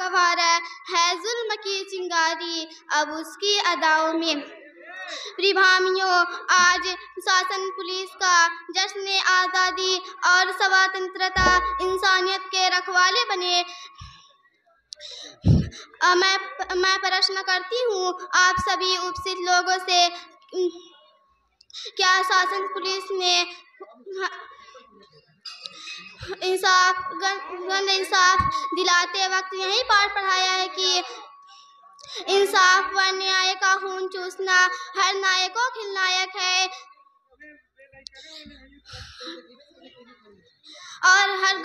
गवारा है जुल्म की चिंगारी अब उसकी अदाओं में। प्रिय भाइयों, आज शासन पुलिस का जश्न आज़ादी और स्वतंत्रता इंसानियत के रखवाले बने। मैं प्रश्न करती हूँ आप सभी उपस्थित लोगों से, क्या शासन पुलिस ने इंसाफ दिलाते वक्त यही पाठ पढ़ाया है कि इंसाफ व न्याय का खून चूसना हर नायक को खिलनायक है और हर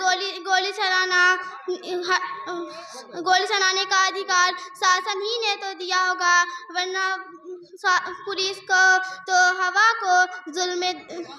गोली चलाने का अधिकार शासन ही ने तो दिया होगा, वरना पुलिस को तो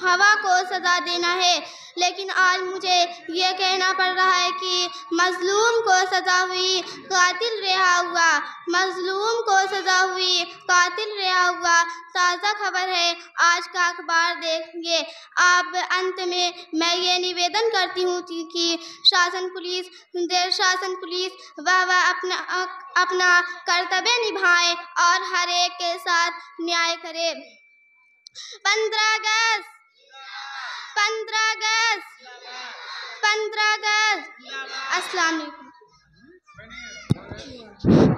हवा को सजा देना है। लेकिन आज मुझे ये कहना पड़ रहा है कि मजलूम को सजा हुई कातिल रिहा हुआ, मजलूम को सजा हुई कातिल रिहा हुआ। ताज़ा खबर है आज का अखबार देखेंगे। आप अंत में मैं ये निवेदन करती हूँ कि शासन पुलिस वह अपना कर्तव्य निभाए और हर एक के साथ न्याय करे। 15 अगस्त। अस्सलाम वालेकुम।